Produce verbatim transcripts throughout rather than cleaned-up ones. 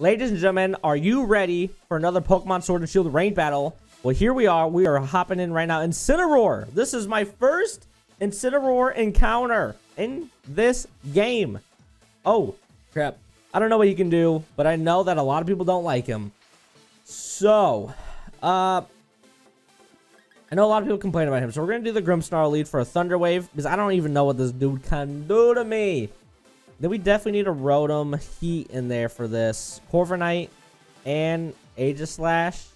Ladies and gentlemen, are you ready for another Pokemon Sword and Shield ranked battle? Well, here we are. We are hopping in right now. Incineroar. This is my first Incineroar encounter in this game. Oh, crap. I don't know what he can do, but I know that a lot of people don't like him. So, uh... I know a lot of people complain about him, so we're going to do the Grimmsnarl lead for a Thunder Wave, because I don't even know what this dude can do to me. Then we definitely need a Rotom Heat in there for this. Corviknight and Aegislash.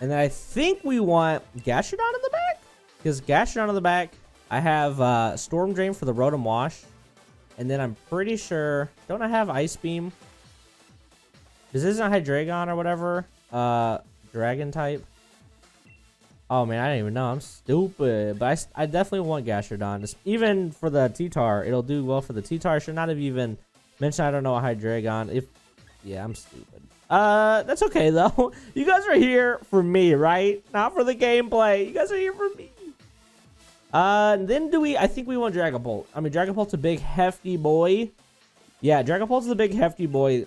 And then I think we want Gastrodon in the back? Because Gastrodon in the back, I have uh, Storm Drain for the Rotom Wash. And then I'm pretty sure... Don't I have Ice Beam? This isn't Hydreigon or whatever. Uh, Dragon type. Oh, man, I didn't even know. I'm stupid. But I, I definitely want Gastrodon. Even for the T-Tar, it'll do well for the T-Tar. Should not have even mentioned I don't know a Hydreigon. If, yeah, I'm stupid. Uh, that's okay, though. You guys are here for me, right? Not for the gameplay. You guys are here for me. Uh, then do we... I think we want Dragapult. I mean, Dragapult's a big, hefty boy. Yeah, Dragapult's the big, hefty boy.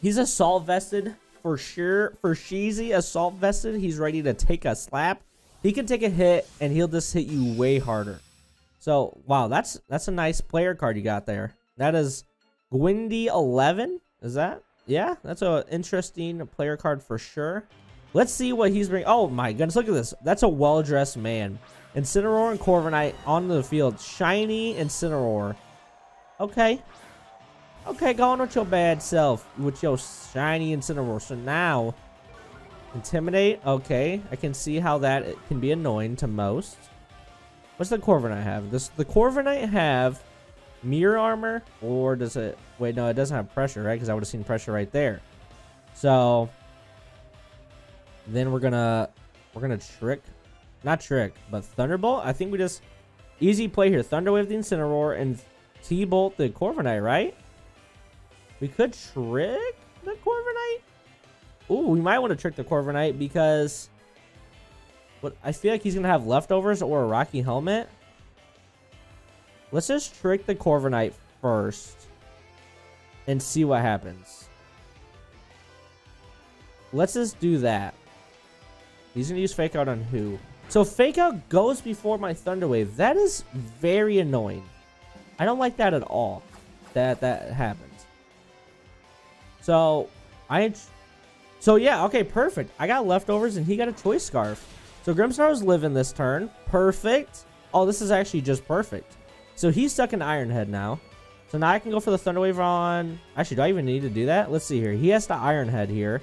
He's assault vested. For sure, for Sheezy, assault vested. He's ready to take a slap. He can take a hit, and he'll just hit you way harder. So, wow, that's that's a nice player card you got there. That is Gwindy eleven. Is that? Yeah, that's an interesting player card for sure. Let's see what he's bringing. Oh, my goodness, look at this. That's a well-dressed man. Incineroar and Corviknight on the field. Shiny Incineroar. Okay. Okay, go on with your bad self, with your shiny Incineroar. So now, Intimidate. Okay, I can see how that can be annoying to most. What's the Corviknight have? Does the Corviknight have Mirror Armor, or does it... Wait, no, it doesn't have Pressure, right? Because I would have seen Pressure right there. So, then we're gonna... We're gonna Trick. Not Trick, but Thunderbolt. I think we just... Easy play here. Thunder Wave the Incineroar, and T-Bolt the Corviknight, right? We could trick the Corviknight. Ooh, we might want to trick the Corviknight because what I feel like he's gonna have leftovers or a Rocky Helmet. Let's just trick the Corviknight first and see what happens. Let's just do that. He's gonna use Fake Out on who? So Fake Out goes before my Thunder Wave. That is very annoying. I don't like that at all. That that happened. So, I, so yeah, okay, perfect. I got leftovers and he got a choice scarf. So Grimmsnarl's living this turn. Perfect. Oh, this is actually just perfect. So he's stuck in Iron Head now. So now I can go for the Thunder Wave on... Actually, do I even need to do that? Let's see here. He has to Iron Head here.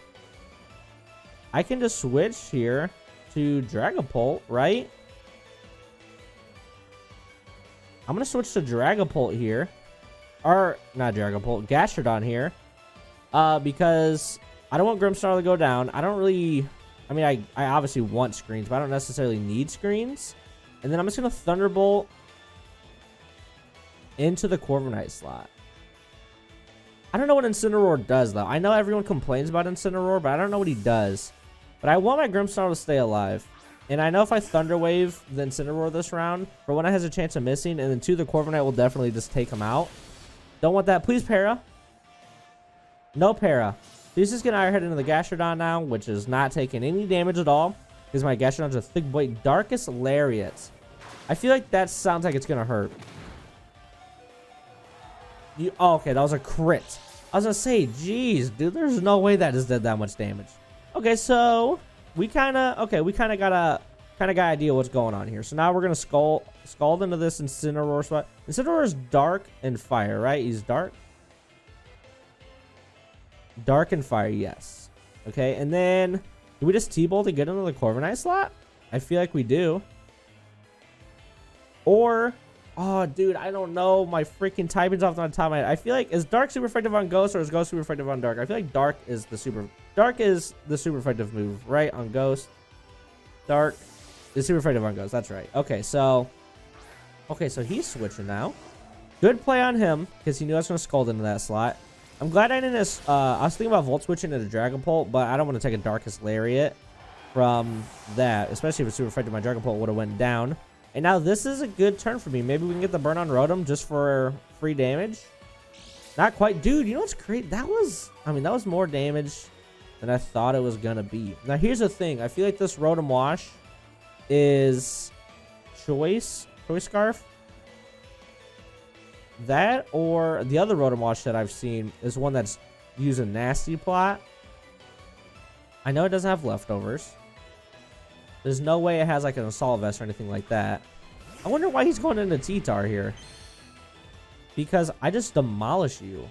I can just switch here to Dragapult, right? I'm going to switch to Dragapult here. Or, not Dragapult, Gastrodon here. Uh, because I don't want Grimmsnarl to go down. I don't really... I mean, I, I obviously want screens, but I don't necessarily need screens. And then I'm just going to Thunderbolt into the Corviknight slot. I don't know what Incineroar does, though. I know everyone complains about Incineroar, but I don't know what he does. But I want my Grimmsnarl to stay alive. And I know if I Thunder Wave the Incineroar this round, for when I has a chance of missing, and then two, the Corviknight will definitely just take him out. Don't want that. Please, Para. No Para. He's just going to Iron Head into the Gastrodon now, which is not taking any damage at all. Because my Gastrodon's a thick boy. Darkest Lariat. I feel like that sounds like it's going to hurt. You, oh, okay, that was a crit. I was going to say, geez, dude, there's no way that just did that much damage. Okay, so we kind of, okay, we kind of got a, kind of got an idea what's going on here. So now we're going to Scald, Scald into this Incineroar spot. Incineroar is dark and fire, right? He's dark. Dark and fire, yes. Okay, and then do we just T-Bolt to get into the Corviknight slot? I feel like we do. Or, oh, dude, I don't know. My freaking typing's off the top of my head. I feel like, is Dark super effective on Ghost or is Ghost super effective on Dark? I feel like Dark is the super, Dark is the super effective move, right? On Ghost. Dark is super effective on Ghost. That's right. Okay, so, okay, so he's switching now. Good play on him because he knew I was going to Scald into that slot. I'm glad I didn't, uh, I was thinking about Volt switching into Dragapult, but I don't want to take a Darkest Lariat from that, especially if it's super effective. My Dragapult would have went down. And now this is a good turn for me. Maybe we can get the burn on Rotom just for free damage. Not quite. Dude, you know what's crazy? That was, I mean, that was more damage than I thought it was going to be. Now, here's the thing. I feel like this Rotom Wash is choice. Choice Scarf. That or the other Rotom Wash that I've seen is one that's using Nasty Plot. I know it doesn't have Leftovers. There's no way it has like an Assault Vest or anything like that. I wonder why he's going into T-Tar here. Because I just demolish you.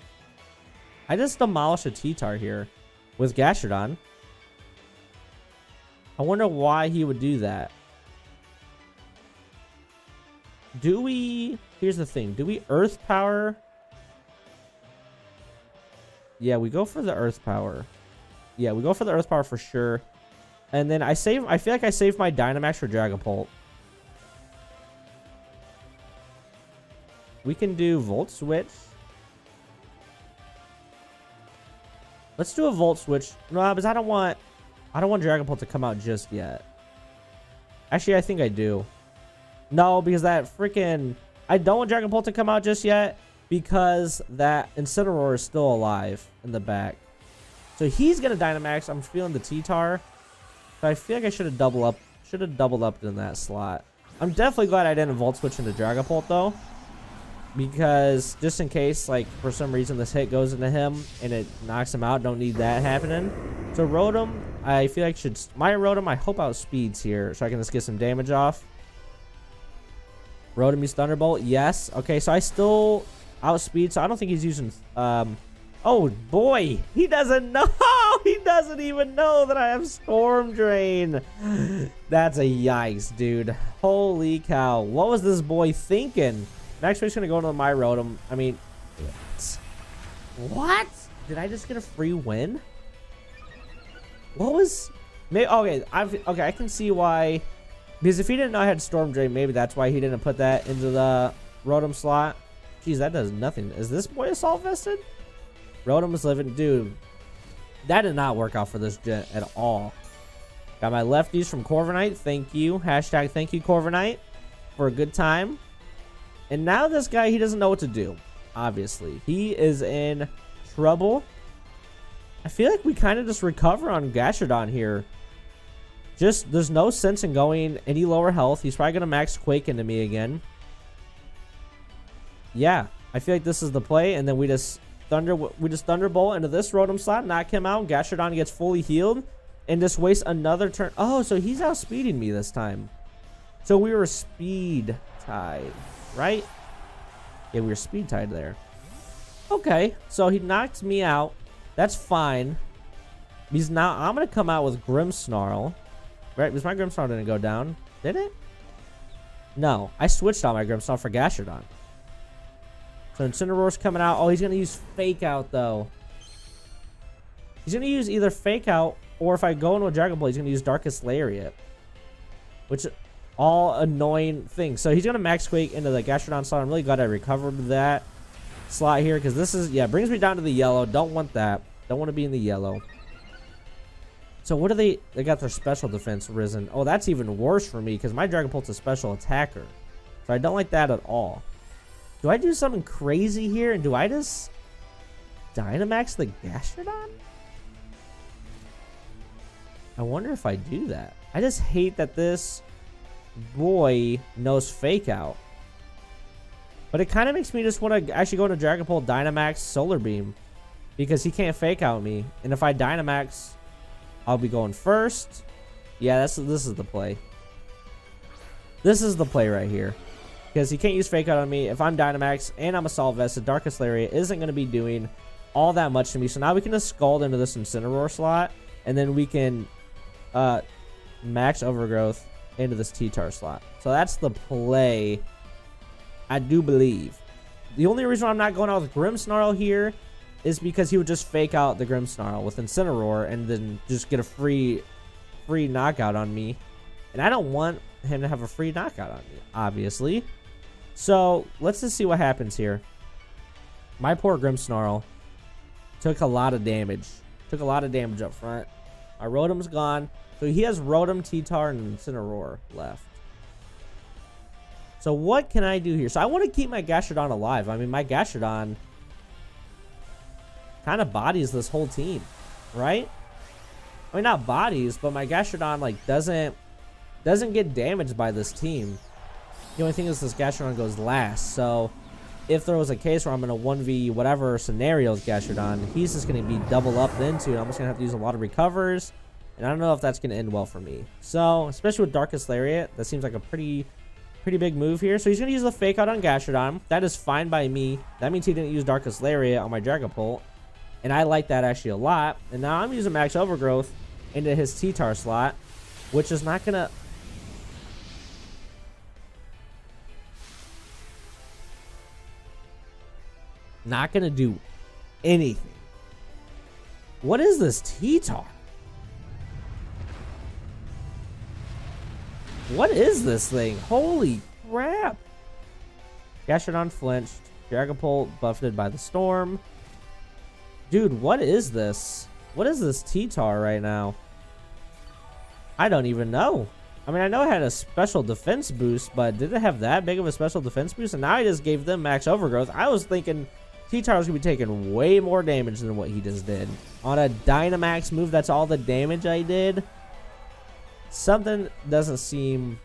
I just demolish a T-Tar here with Gastrodon. I wonder why he would do that. Do we... Here's the thing. Do we Earth Power? Yeah, we go for the Earth Power. Yeah, we go for the Earth Power for sure. And then I save... I feel like I saved my Dynamax for Dragapult. We can do Volt Switch. Let's do a Volt Switch. No, because I don't want... I don't want Dragapult to come out just yet. Actually, I think I do. No, because that freaking... I don't want Dragapult to come out just yet because that Incineroar is still alive in the back. So he's going to Dynamax. I'm feeling the T-Tar. But I feel like I should have doubled up. Should have doubled up in that slot. I'm definitely glad I didn't Volt Switch into Dragapult, though. Because just in case, like, for some reason this hit goes into him and it knocks him out. Don't need that happening. So Rotom, I feel like should... My Rotom, I hope outspeeds here so I can just get some damage off. Rotom use Thunderbolt. Yes. Okay, so I still outspeed, so I don't think he's using... Um, oh, boy. He doesn't know. He doesn't even know that I have Storm Drain. That's a yikes, dude. Holy cow. What was this boy thinking? Next week's going to go into my Rotom. I mean... What? Did I just get a free win? What was... Maybe, okay, I've, okay, I can see why... Because if he didn't know I had Storm Drain, maybe that's why he didn't put that into the Rotom slot. Jeez, that does nothing. Is this boy Assault Vested? Rotom is living. Dude, that did not work out for this jet at all. Got my lefties from Corviknight. Thank you. Hashtag thank you, Corviknight, for a good time. And now this guy, he doesn't know what to do, obviously. He is in trouble. I feel like we kind of just recover on Gastrodon here. Just, there's no sense in going any lower health. He's probably going to max Quake into me again. Yeah, I feel like this is the play. And then we just thunder, we just Thunderbolt into this Rotom slot, knock him out. Gastrodon gets fully healed and just wastes another turn. Oh, so he's outspeeding me this time. So we were speed tied, right? Yeah, we were speed tied there. Okay, so he knocked me out. That's fine. Because now I'm going to come out with Grimmsnarl. Right, because my Grimmsnarl didn't go down, did it? No, I switched out my Grimmsnarl for Gastrodon. So Incineroar's coming out. Oh, he's going to use Fake Out, though. He's going to use either Fake Out, or if I go into a Dragon Ball, he's going to use Darkest Lariat. Which, all annoying things. So he's going to Max Quake into the Gastrodon slot. I'm really glad I recovered that slot here, because this is, yeah, brings me down to the yellow. Don't want that. Don't want to be in the yellow. So what do they... They got their special defense risen. Oh, that's even worse for me because my Dragapult's a special attacker. So I don't like that at all. Do I do something crazy here? And do I just Dynamax the Gastrodon? I wonder if I do that. I just hate that this boy knows Fake Out. But it kind of makes me just want to actually go into Dragapult, Dynamax, Solar Beam. Because he can't Fake Out me. And if I Dynamax... I'll be going first. Yeah, that's this is the play. This is the play right here. Because he can't use Fake Out on me. If I'm Dynamax and I'm Assault Vested, Darkest Lariat isn't going to be doing all that much to me. So now we can just Scald into this Incineroar slot. And then we can uh, max Overgrowth into this T-Tar slot. So that's the play, I do believe. The only reason I'm not going out with Grimmsnarl here is because he would just Fake Out the Grimmsnarl with Incineroar and then just get a free free knockout on me. And I don't want him to have a free knockout on me, obviously. So let's just see what happens here. My poor Grimmsnarl took a lot of damage. Took a lot of damage up front. My Rotom's gone. So he has Rotom, T-Tar, and Incineroar left. So what can I do here? So I want to keep my Gastrodon alive. I mean, my Gastrodon... kind of bodies this whole team, right? I mean, not bodies, but my Gastrodon, like, doesn't doesn't get damaged by this team. The only thing is this Gastrodon goes last, so if there was a case where I'm in a one v whatever scenarios Gastrodon, he's just going to be double up then too, and I'm just going to have to use a lot of recovers, and I don't know if that's going to end well for me. So, especially with Darkest Lariat, that seems like a pretty pretty big move here. So he's going to use the Fake Out on Gastrodon. That is fine by me. That means he didn't use Darkest Lariat on my Dragapult, and I like that actually a lot. And now I'm using Max Overgrowth into his T-Tar slot, which is not going to... Not going to do anything. What is this T-Tar? What is this thing? Holy crap. Gastrodon flinched. Dragapult buffeted by the storm. Dude, what is this? What is this T-Tar right now? I don't even know. I mean, I know it had a special defense boost, but did it have that big of a special defense boost? And now I just gave them max overgrowth. I was thinking T-Tar was going to be taking way more damage than what he just did. On a Dynamax move, that's all the damage I did. Something doesn't seem...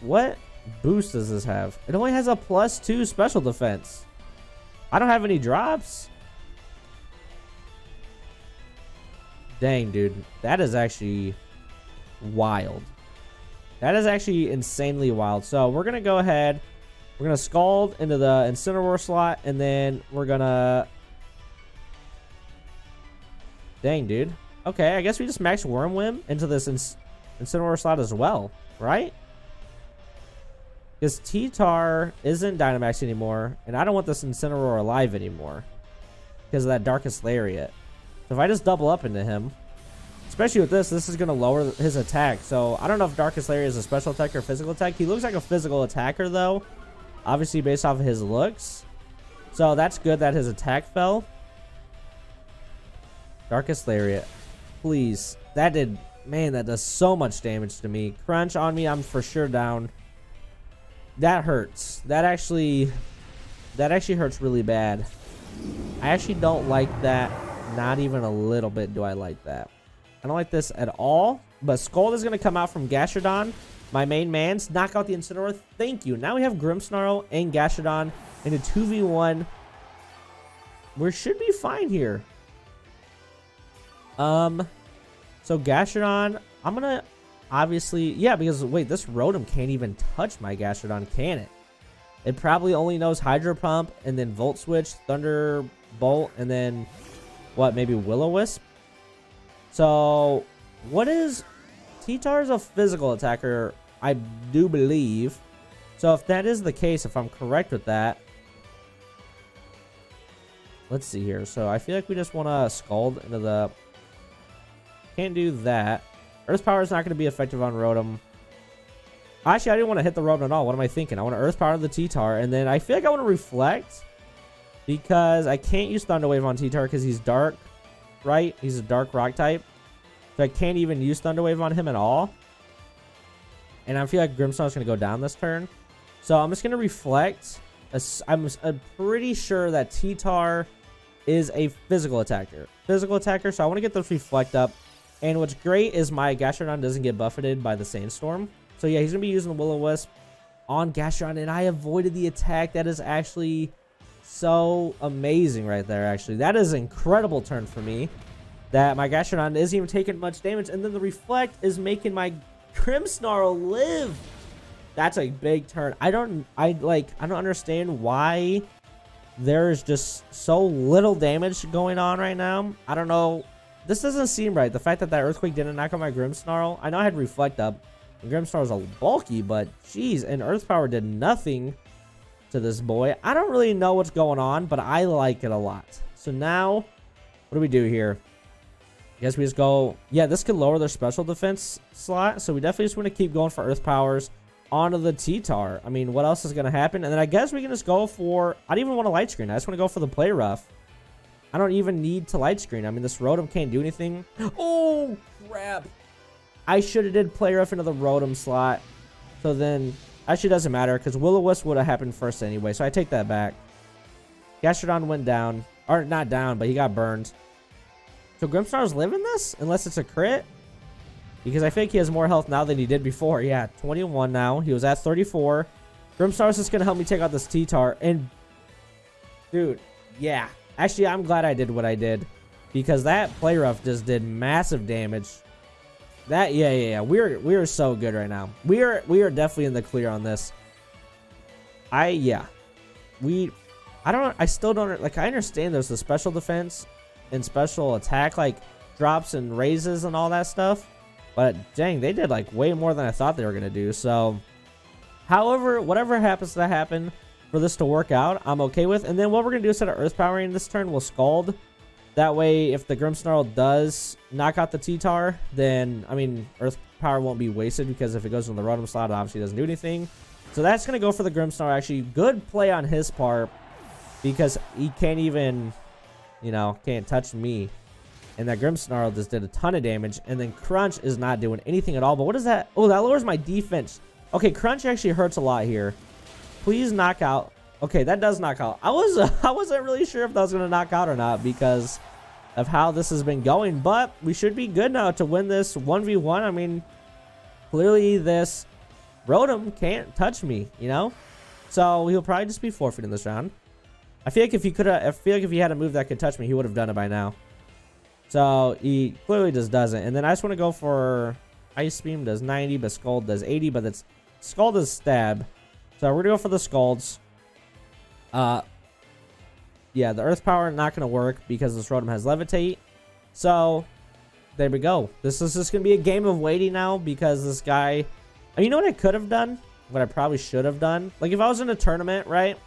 What boost does this have? It only has a plus two special defense. I don't have any drops. Dang, dude. That is actually wild. That is actually insanely wild. So we're going to go ahead. We're going to Scald into the Incineroar slot. And then we're going to... Dang, dude. Okay, I guess we just max Wyrmwind into this Inc Incineroar slot as well, right? Because T-Tar isn't Dynamax anymore, and I don't want this Incineroar alive anymore because of that Darkest Lariat. So if I just double up into him, especially with this, this is going to lower his attack. So I don't know if Darkest Lariat is a special attack or physical attack. He looks like a physical attacker, though, obviously based off of his looks. So that's good that his attack fell. Darkest Lariat. Please. That did... Man, that does so much damage to me. Crunch on me, I'm for sure down. That hurts. That actually... That actually hurts really bad. I actually don't like that. Not even a little bit do I like that. I don't like this at all. But Scald is going to come out from Gastrodon. My main man's. Knock out the Incineroar. Thank you. Now we have Grimmsnarl and Gastrodon in a two v one. We should be fine here. Um, so Gastrodon, I'm gonna obviously, yeah, because wait, this Rotom can't even touch my Gastrodon, can it? It probably only knows Hydro Pump and then Volt Switch, Thunderbolt, and then what, maybe Will-O-Wisp? So, what is T-Tar is a physical attacker, I do believe. So, if that is the case, if I'm correct with that. Let's see here. So, I feel like we just want to Scald into the. Can't do that. Earth Power is not going to be effective on Rotom. Actually, I didn't want to hit the Rotom at all. What am I thinking? I want to Earth Power the T-Tar. And then I feel like I want to Reflect. Because I can't use Thunder Wave on T-Tar because he's dark. Right? He's a dark rock type. So I can't even use Thunder Wave on him at all. And I feel like Grimmsnarl is going to go down this turn. So I'm just going to Reflect. I'm pretty sure that T-Tar is a physical attacker. Physical attacker. So I want to get this Reflect up. And what's great is my Gastrodon doesn't get buffeted by the Sandstorm. So yeah, he's going to be using the Will-O-Wisp on Gastrodon. And I avoided the attack. That is actually so amazing right there, actually. That is an incredible turn for me. That my Gastrodon isn't even taking much damage. And then the Reflect is making my Grimmsnarl live. That's a big turn. I don't... I, like, I don't understand why there is just so little damage going on right now. I don't know. This doesn't seem right. The fact that that Earthquake didn't knock out my Grimmsnarl. I know I had Reflect up. And Grimmsnarl's a bulky, but geez. And Earth Power did nothing to this boy. I don't really know what's going on, but I like it a lot. So now, what do we do here? I guess we just go... Yeah, this could lower their special defense slot. So we definitely just want to keep going for Earth Powers onto the T-Tar. I mean, what else is going to happen? And then I guess we can just go for... I don't even want a Light Screen. I just want to go for the Play Rough. I don't even need to Light Screen. I mean, this Rotom can't do anything. Oh, crap. I should have did Play Rough into the Rotom slot. So then, actually doesn't matter because Will-O-Wisp would have happened first anyway. So I take that back. Gastrodon went down. Or not down, but he got burned. So Grimmsnarl's living this? Unless it's a crit? Because I think he has more health now than he did before. Yeah, twenty-one now. He was at thirty-four. Grimmsnarl's just going to help me take out this T-Tar. And, dude, yeah. Actually, I'm glad I did what I did. Because that play rough just did massive damage. That, yeah, yeah, yeah. We're, we're so good right now. We are, we are definitely in the clear on this. I, yeah. We, I don't, I still don't, like, I understand there's the special defense and special attack, like, drops and raises and all that stuff. But, dang, they did, like, way more than I thought they were going to do. So, however, whatever happens to happen for this to work out, I'm okay with. And then what we're going to do instead of Earth Powering this turn, we'll Scald. That way, if the Grimmsnarl does knock out the T-Tar, then, I mean, Earth Power won't be wasted, because if it goes into the Rotom slot, it obviously doesn't do anything. So that's going to go for the Grimmsnarl, actually. Good play on his part, because he can't even, you know, can't touch me. And that Grimmsnarl just did a ton of damage. And then Crunch is not doing anything at all. But what is that? Oh, that lowers my defense. Okay, Crunch actually hurts a lot here. Please knock out. Okay, that does knock out. I was uh, I wasn't really sure if that was going to knock out or not because of how this has been going, but we should be good now to win this one v one. I mean, clearly this Rotom can't touch me, you know? So he'll probably just be forfeiting this round. I feel like if he could have I feel like if he had a move that could touch me, he would have done it by now. So he clearly just doesn't. And then I just want to go for Ice Beam does ninety, but Scald does eighty, but it's Scald is stab. So we're gonna go for the Scalds. Uh, yeah, the Earth Power not going to work because this Rotom has Levitate. So, there we go. This is just going to be a game of waiting now because this guy... You know what I could have done? What I probably should have done? Like, if I was in a tournament, right?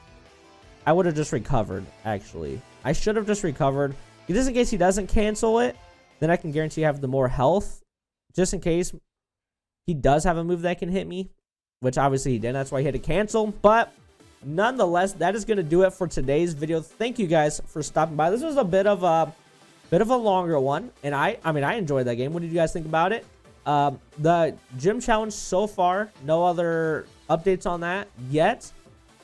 I would have just recovered, actually. I should have just recovered. Just in case he doesn't cancel it, then I can guarantee I have the more health. Just in case he does have a move that can hit me, which obviously he didn't. That's why he had to cancel, but... Nonetheless, that is going to do it for today's video. Thank you guys for stopping by. This was a bit of a bit of a longer one, and I I mean I enjoyed that game. What did you guys think about it? Um, the gym challenge so far, no other updates on that yet.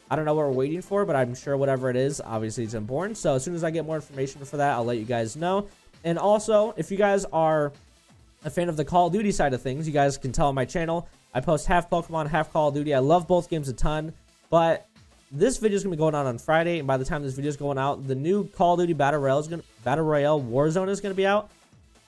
I don't know what we're waiting for, but I'm sure whatever it is, obviously it's important. So as soon as I get more information for that, I'll let you guys know. And also, if you guys are a fan of the Call of Duty side of things, you guys can tell on my channel. I post half Pokemon, half Call of Duty. I love both games a ton, but this video is going to be going out on Friday, and by the time this video is going out, the new Call of Duty Battle Royale, is gonna, Battle Royale Warzone is going to be out.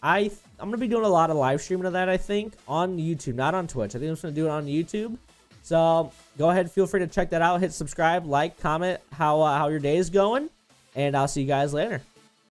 I, I'm going to be doing a lot of live streaming of that, I think, on YouTube, not on Twitch. I think I'm just going to do it on YouTube. So go ahead, feel free to check that out. Hit subscribe, like, comment how, uh, how your day is going, and I'll see you guys later.